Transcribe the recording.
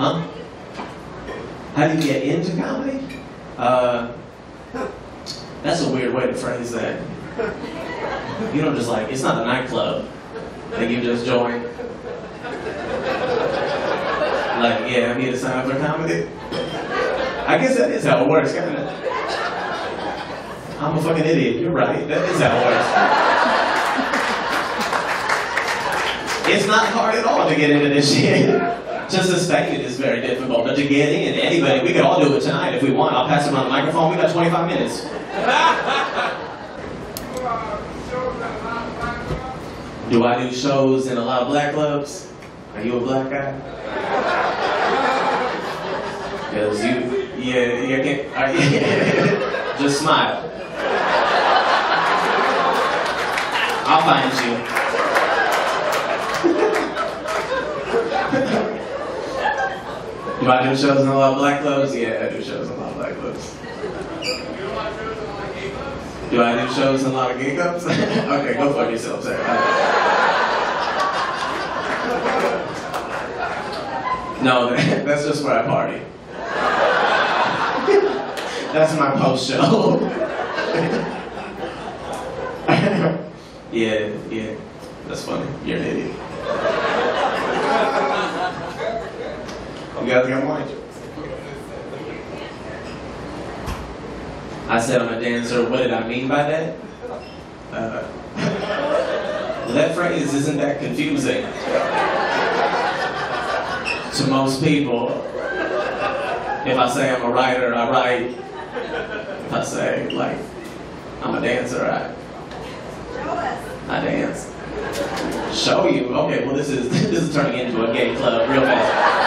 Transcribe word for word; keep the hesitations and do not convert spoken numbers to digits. Huh? How do you get into comedy? Uh, that's a weird way to phrase that. You don't just like, it's not a nightclub that you just join. Like, yeah, I'm here to sign up for comedy. I guess that is how it works, kind of. I'm a fucking idiot, you're right, that is how it works. It's not hard at all to get into this shit. Just suspect it is very difficult, but to get in, anybody, we could all do it tonight if we want. I'll pass around the microphone, we got twenty-five minutes. Do I do shows in a lot of black clubs? Are you a black guy? Because you, yeah, yeah, yeah, yeah. Just smile. I'll find you. Do I do shows in a lot of black clubs? Yeah, I do shows in a lot of black clubs. Do I do shows in a lot of gay clubs? Okay, go fuck yourself, sir. No, that's just where I party. That's my post show. Yeah, yeah, that's funny. You're an idiot. You guys got wine? I said I'm a dancer. What did I mean by that? Uh, well, that phrase isn't that confusing to most people. If I say I'm a writer, I write. If I say, like, I'm a dancer, I, I dance. Show you. Okay, well, this is, this is turning into a gay club real fast.